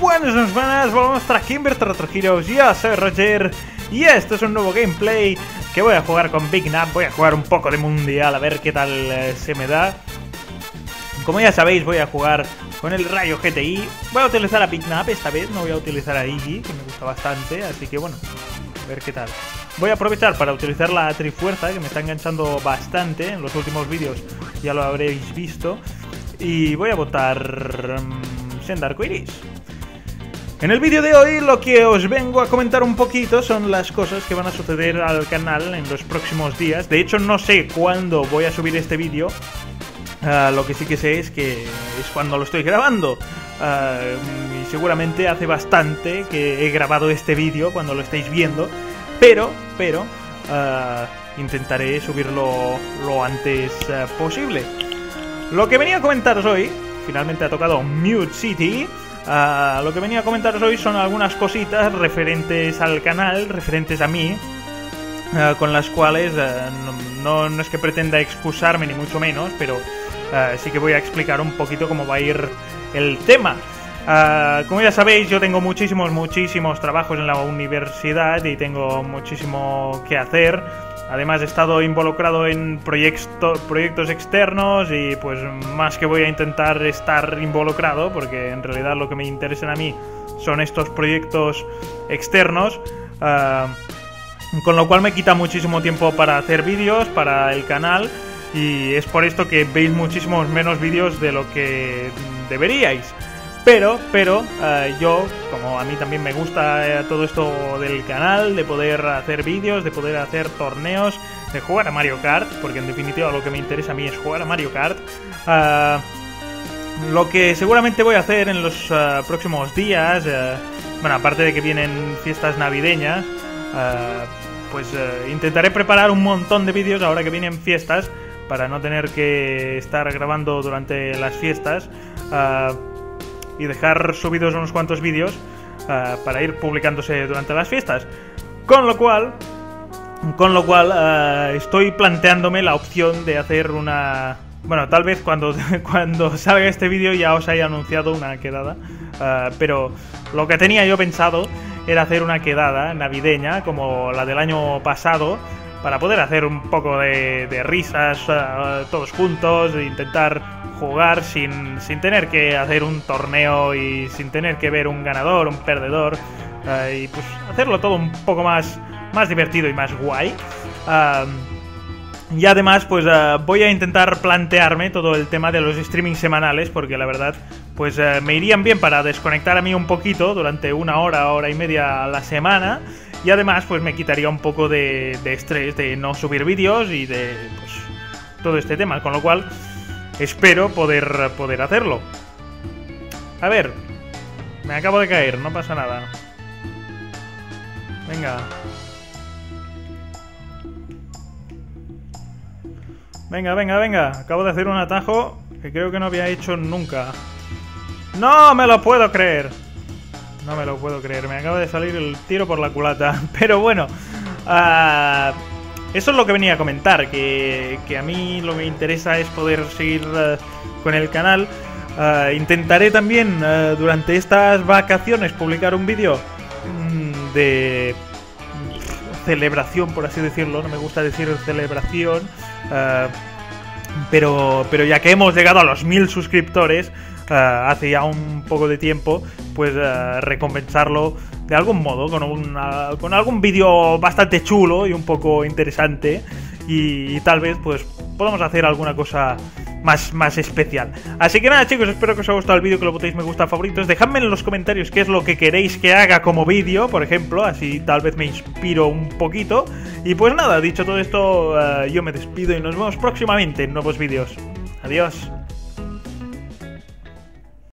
Buenas, buenas, volvemos para aquí en Virtual Retro Heroes. Yo soy Roger y esto es un nuevo gameplay que voy a jugar con Big Nap. Voy a jugar un poco de mundial, a ver qué tal se me da. Como ya sabéis, voy a jugar con el Rayo GTI. Voy a utilizar a Big Nap esta vez, no voy a utilizar a Iggy, que me gusta bastante, así que bueno, a ver qué tal. Voy a aprovechar para utilizar la trifuerza, que me está enganchando bastante. En los últimos vídeos ya lo habréis visto. Y voy a botar Senda Arcoiris. En el vídeo de hoy lo que os vengo a comentar un poquito son las cosas que van a suceder al canal en los próximos días. De hecho, no sé cuándo voy a subir este vídeo. Lo que sí que sé es que es cuando lo estoy grabando. Y seguramente hace bastante que he grabado este vídeo cuando lo estáis viendo. Pero intentaré subirlo lo antes posible. Lo que venía a comentaros hoy, finalmente ha tocado Mute City. Lo que venía a comentaros hoy son algunas cositas referentes al canal, referentes a mí, con las cuales no es que pretenda excusarme ni mucho menos, pero sí que voy a explicar un poquito cómo va a ir el tema. Como ya sabéis, yo tengo muchísimos trabajos en la universidad y tengo muchísimo que hacer. Además, he estado involucrado en proyectos externos y pues más que voy a intentar estar involucrado, porque en realidad lo que me interesan a mí son estos proyectos externos, con lo cual me quita muchísimo tiempo para hacer vídeos para el canal, y es por esto que veis muchísimos menos vídeos de lo que deberíais. Pero yo, como a mí también me gusta todo esto del canal, de poder hacer vídeos, de poder hacer torneos, de jugar a Mario Kart, porque en definitiva lo que me interesa a mí es jugar a Mario Kart, lo que seguramente voy a hacer en los próximos días, bueno, aparte de que vienen fiestas navideñas, pues intentaré preparar un montón de vídeos ahora que vienen fiestas, para no tener que estar grabando durante las fiestas, y dejar subidos unos cuantos vídeos para ir publicándose durante las fiestas. Con lo cual estoy planteándome la opción de hacer una... Bueno, tal vez cuando salga este vídeo ya os haya anunciado una quedada, pero lo que tenía yo pensado era hacer una quedada navideña como la del año pasado, para poder hacer un poco de risas todos juntos, e intentar jugar sin tener que hacer un torneo y sin tener que ver un ganador, un perdedor, y pues hacerlo todo un poco más divertido y más guay. Y además pues voy a intentar plantearme todo el tema de los streamings semanales, porque la verdad pues me irían bien para desconectar a mí un poquito durante una hora, hora y media a la semana, y además pues me quitaría un poco de estrés de no subir vídeos y de pues, todo este tema, con lo cual espero poder hacerlo. A ver, me acabo de caer, no pasa nada. Venga. Venga. Acabo de hacer un atajo que creo que no había hecho nunca. ¡No me lo puedo creer! Me acaba de salir el tiro por la culata. Pero bueno, eso es lo que venía a comentar, que a mí lo que me interesa es poder seguir con el canal. Intentaré también durante estas vacaciones publicar un vídeo de celebración, por así decirlo. No me gusta decir celebración, pero ya que hemos llegado a los 1000 suscriptores hace ya un poco de tiempo, pues recompensarlo de algún modo, con algún vídeo bastante chulo y un poco interesante, y tal vez pues podamos hacer alguna cosa más especial. Así que nada, chicos, espero que os haya gustado el vídeo, que lo votéis me gusta, favoritos. Dejadme en los comentarios qué es lo que queréis que haga como vídeo, por ejemplo, así tal vez me inspiro un poquito. Y pues nada, dicho todo esto, yo me despido y nos vemos próximamente en nuevos vídeos. Adiós.